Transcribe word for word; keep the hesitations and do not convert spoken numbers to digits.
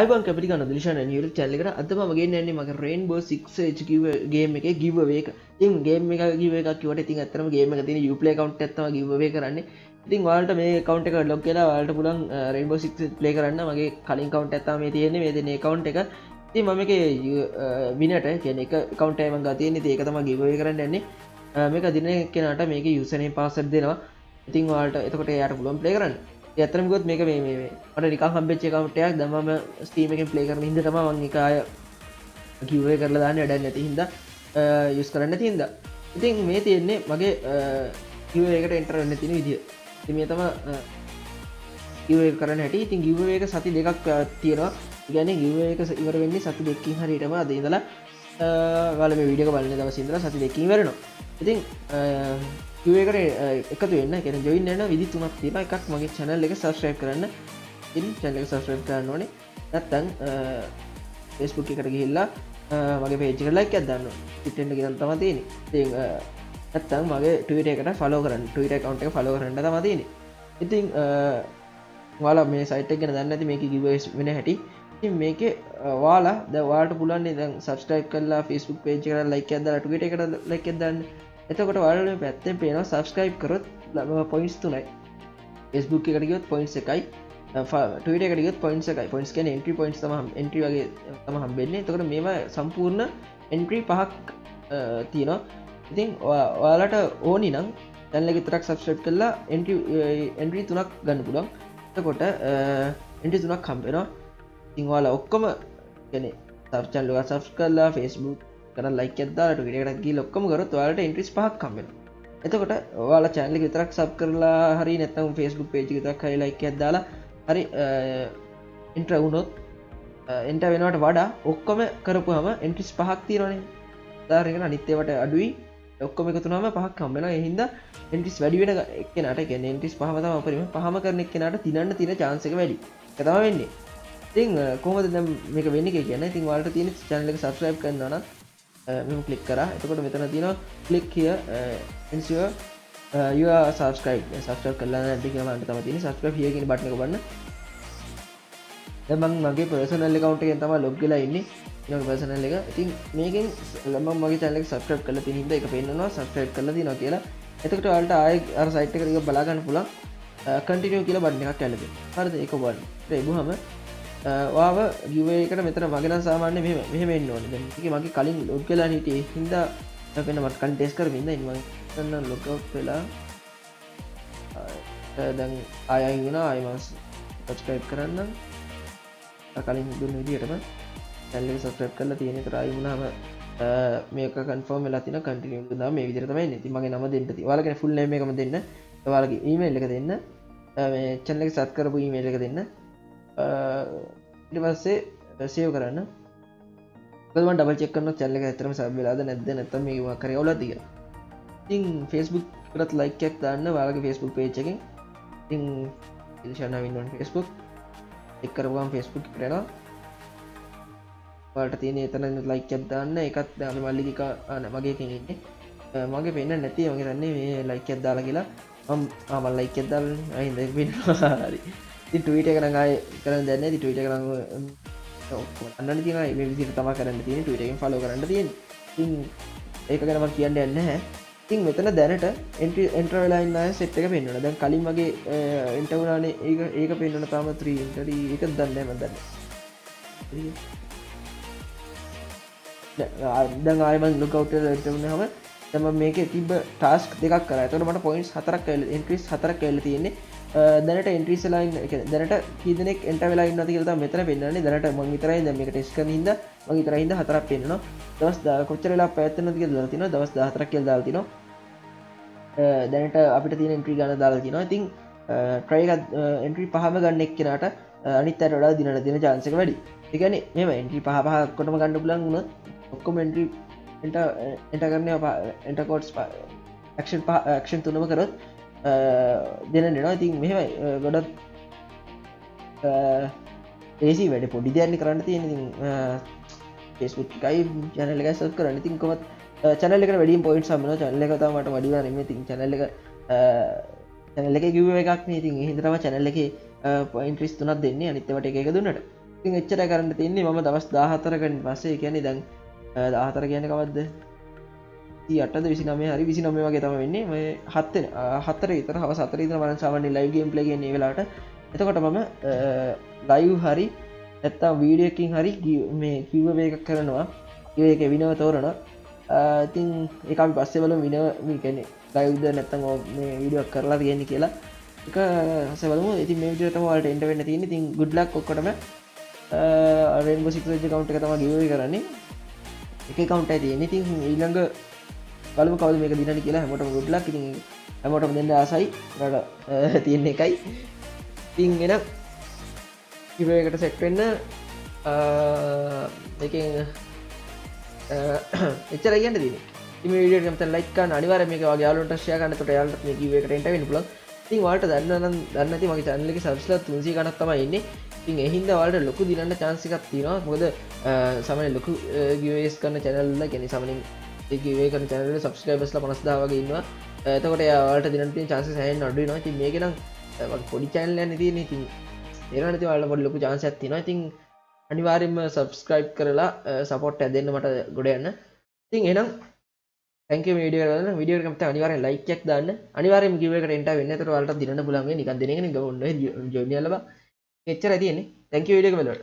I want to go to and you channel again Rainbow Six Siege game giveaway. Game giveaway game Uplay account giveaway. I think all the may account take a look at all the Pulang Rainbow Six Player and calling count at the account taker. The Mamaki winner can account time and got any take a giveaway and any make a dinner cannot make a username pass at dinner. I think all the Pulang playground. The Athram good make a way. But I can't check out tag the Mamma Steam making playground in the Mamaka giveaway and anything the use current in the thing made the name Magay giveaway enter anything with you. මේ තමයි giveaway කරන්න හැටි. ඉතින් giveaway එක සති දෙකක් තියෙනවා. ඒ කියන්නේ giveaway එක ඉවර වෙන්නේ සති දෙකකින් හරියටම අද ඉඳලා ඔයාලා මේ වීඩියෝ එක බලන දවසේ ඉඳලා සති දෙකකින් ඉවර වෙනවා. ඉතින් giveaway එකට එකතු වෙන්න, ඒ කියන්නේ join වෙන්න විදි තුනක් තියෙනවා. එකක් මගේ channel එක subscribe කරන්න. ඉතින් channel එක subscribe කරන්න ඕනේ. නැත්නම් Facebook එකට ගිහිල්ලා මගේ page එකට like එකක් දාන්න ඕනේ. පිටෙන්න කියලා තමයි තියෙන්නේ. ඉතින් නැත්තම් මගේ Twitter එකට follow කරන්න. Twitter account එක follow කරන්න තමයි තියෙන්නේ. ඉතින් ඔයාලා මේ site එක ගැන දන්නේ නැති මේකේ giveaways වෙන හැටි. ඉතින් මේකේ ඔයාලා දැන් ඔයාලට පුළුවන් නේ දැන් subscribe කරලා Facebook page එකට like එකක් දාලා Twitter එකට like එකක් දාන්න. එතකොට ඔයාලා මේ පැත්තෙන් පේනවා subscribe කරොත් points තුනයි. Facebook එකට ගියොත් points එකයි. Twitter එකට ගියොත් points එකයි. points කියන්නේ entry points තමයි entry වගේ තමයි හම්බෙන්නේ. එතකොට මේවා සම්පූර්ණ entry පහක් තියෙනවා. I think Walata Oninang, then like a track subscribe killa, entry entry to not gun pudong, the quota, entry to not come, you know, Singwala Okoma can it subscribe to Facebook, can I like it that to get a gill of Comgoro to Alta entries park coming. I thought Walla channel with track subcurla, Hari Netam Facebook page with a Kari like Dala, Hari Intraunot, Intavenot Vada, Okome Karapama, entries park theory, the Ringan Niteva Adui. ඔක්කොම එකතු වුනම පහක් හම්බ වෙනවා. ඒ හින්දා එන්ට්‍රිස් වැඩි වෙන කෙනාට කියන්නේ එන්ට්‍රිස් පහම තමයි අපරිම පහම කරන එක්කෙනාට දිනන්න තියෙන chance එක වැඩි. ඒක තමයි වෙන්නේ. ඉතින් කොහොමද දැන් මේක වෙන්නේ කියලා කියන්නේ. ඉතින් ඔයාලට තියෙන channel එක subscribe කරනවා නම් මෙහෙම click කරා. එතකොට මෙතන තියෙනවා click here ensure you are subscribed. subscribe කරලා නැද්ද කියලා මන්ට තමයි තියෙන්නේ. subscribe here කියන බටන් එක බලන්න. දැන් මම මගේ personal account එකෙන් තමයි log වෙලා ඉන්නේ. ඊළඟ personal එක. ඉතින් මේකෙන් මම මගේ channel එක subscribe කරලා තියෙන හින්දා ඒක පෙන්නනවා subscribe කරලා තියෙනවා කියලා. එතකොට ඔයාලට ආයෙ අර site එකට ගිහ බලා ගන්න පුළුවන්. continue කියලා බටන් එකක් ඇල්ලෙනවා. හරිද? ඒක බලන්න. ඒක ඉබුවම ඔයාව giveaway එකට මෙතන මගේ නම් සාමාන්‍ය මෙහෙම මෙහෙම එන්න ඕනේ. දැන් මේක මගේ කලින් log වෙලා හිටියේ හින්දා මම වෙන මට කලින් test කරමින් ඉඳන් මම දැන් log out වෙලා දැන් ආයෙ යනවා. ආයෙ මම subscribe කරන්නම්. කලින් දුන්න විදියටම channel එක subscribe කරලා තියෙන එක try වුණාම මේක confirm වෙලා තිනවා continue කරනවා මේ විදිහට තමයි ඉන්නේ. ඉතින් මගේ නම දෙන්න තියෙනවා. ඔයාලගේ full name එකම දෙන්න. ඔයාලගේ email එක දෙන්න. මේ channel එක subscribe කරපු email එක දෙන්න. ඊට පස්සේ save කරන්න. ඔයාලා මම double check කරනවා channel එක ඇත්තටම sub වෙලාද නැද්ද නැත්නම් මේක මොකක් හරි අවුලක්ද කියලා. ඉතින් Facebook එකටත් like එකක් දාන්න ඔයාලගේ Facebook page එකෙන්. ඉතින් ඉල්ෂානා වින්නෝන් Facebook click කරපුවාම Facebook එකට යනවා. ඔයාලට තියෙන එතන ලයික් එකක් දාන්න. ඒකත් දැන් අපි මල්ලික මගේ තියෙන ඉන්නේ මගේ වෙන්න නැති මගේ දන්නේ මේ ලයික් එකක් දාලා කියලා මම ආ මම ලයික් එකක් දාලානේ අයින් දෙක වෙනවා. හරි. ඉතින් ට්වීට් එක නම් ආයේ කරන්න දෙන්නේ නැහැ. ට්වීට් එක නම් ඔක්කොම අන්නන්න තියෙනවා. මේ විදිහට තමයි කරන්න තියෙන්නේ. ට්වීට් එකෙන් ෆලෝ කරන්න තියෙන්නේ. ඉතින් ඒක ගැන මම කියන්න යන්නේ නැහැ. ඉතින් මෙතන දැනට එන්ට්‍රි එන්ටර් වෙලා ඉන්න අය සෙට් එක පෙන්වනවා. දැන් කලින් මගේ එන්ටර් වුණානේ. ඒක ඒක පෙන්වන තාම three එන්ටරි ඒක දන්නේ නැහැ මම දන්නේ. දැන් ආයෙම ලොකවුට් එකට එන්න හැම දැන් මම මේකේ තිබ්බ ටාස්ක් දෙකක් කරා. ඒතකොට මට points හතරක් ඇවිල්ලා increase හතරක් ඇවිල්ලා තියෙන්නේ. දැනට entries වෙලා ඉන්න ඒ කියන්නේ දැනට කී දෙනෙක් enter වෙලා ඉන්නවද කියලා තමයි මෙතන පෙන්නන්නේ. දැනට මම විතරයි දැන් මේක test කරන හින්දා මම විතරයි හින්දා හතරක් පෙන්නනවා. දවස් කොච්චර වෙලා පැවැත්වෙනවද කියලා දාලා තිනවා. දවස් fourteen කියලා දාලා තිනවා. දැනට අපිට තියෙන entry ගණන දාලා තිනවා. ඉතින් try එක entry පහම ගන්න එක්කෙනාට අනිත් අයට වඩා දිනන දින chance එක වැඩි. ඒ කියන්නේ මෙහෙම entry පහ පහ ඔක්කොටම ගන්න පුළුවන් වුණොත් commentary enter enter කරන්නේ enter codes action action තුනම කරොත් දෙන්න වෙනවා. ඉතින් මෙහෙමයි ගොඩක් easy වැඩ පොඩි දෙයක් කරන්න තියෙන. ඉතින් Facebook එකයි channel එකයි subscribe කරන්න. ඉතින් කොහොමත් channel එකට වැඩිම points හම්බ වෙනවා. channel එක තමයි මට වැඩි වෙන්නේ. ඉතින් channel එක channel එකේ giveaway එකක් නේ. ඉතින් ඒ හින්දා තමයි channel එකේ entries තුනක් දෙන්නේ. අනිත් ඒවාට එක එක දුන්නට ඉතින් එච්චරයි කරන්න තියෙන්නේ. මම දවස් දාහතර කට පස්සේ කියන්නේ දැන් දාහතර කියන්නේ කවද්ද තිහටද විසිනමය හරි විසිනමය වගේ තමයි වෙන්නේ. මේ හත් වෙන හතර විතර හවස හතර විතර මම සාමාන්‍ය ලයිව් ගේම් ප්ලේ ගේන්නේ මේ වෙලාවට. එතකොට මම ලයිව් හරි නැත්තම් වීඩියෝ එකකින් හරි මේ කිව්ව මේක කරනවා. ඒක විනව තෝරනවා. ඉතින් ඒක අපි පස්සේ බලමු විනව මේ කියන්නේ ලයිව්ද නැත්තම් මේ වීඩියෝ එක කරලා තියෙන්නේ කියලා. එක හසේ බලමු. ඉතින් මේ විදිහට තමයි ඔයාලට එන්ටර් වෙන්න තියෙන්නේ. ඉතින් good luck ඔක්කොටම Rainbow Six Siege account එක තමයි giveaway කරන්නේ. එක account එකයි තියෙන්නේ. ඉතින් ඊළඟ බලමු කවුද මේක දිනන්නේ කියලා. හැමෝටම good luck. ඉතින් හැමෝටම දෙන්න ආසයි. ඔයාලට තියෙන එකයි. ඉතින් එන giveaway එකට set වෙන්න ඒකෙන් එච්චර කියන්න තියෙන්නේ. ඉතින් මේ වීඩියෝ එක නම් ලයික් කරන්න අනිවාර්යයෙන් මේක ඔයාලගේ යාළුවන්ට ෂෙයා කරන්න. එතකොට යාළුවන්ට මේ giveaway එකට එන්ටර් වෙන්න පුළුවන්. ඉතින් ඔයාලට දන්න නම් දන්නේ නැති මගේ channel එකේ subscribe තුන්සිය ගණක් තමයි ඉන්නේ. ඉතින් එහින්දා ඔයාලට ලොකු දිනන්න chance එකක් තියෙනවා. මොකද සමහරවිට ලොකු giveaways කරන channel වල කියන්නේ සමහරවිට මේ giveaway කරන channel වල subscribers ලා පනස් දාහක් වගේ ඉන්නවා. එතකොට ඔයාලට දිනන්න තියෙන chances හැයෙන් අඩු වෙනවා. ඉතින් මේකේ නම් මගේ පොඩි channel එකක් තියෙන. ඉතින් ඒරණ නැති ඔයාලට පොඩි ලොකු chance එකක් තියෙනවා. ඉතින් අනිවාර්යෙන්ම subscribe කරලා support එක දෙන්න මට ගොඩ යන්න. ඉතින් එහෙනම් thank you video එකකට බලන්න. video එකකට අනිවාර්යෙන් like එකක් දාන්න. අනිවාර්යෙන්ම giveaway එකට enter වෙන්න. ඒතර ඔයාලට දිනන්න පුළුවන් වෙයි. නිකන් දෙන එක නෙවෙයි. join වෙලා බලන්න. එච්චරයි තියෙන්නේ. thank you video එක බලන්න.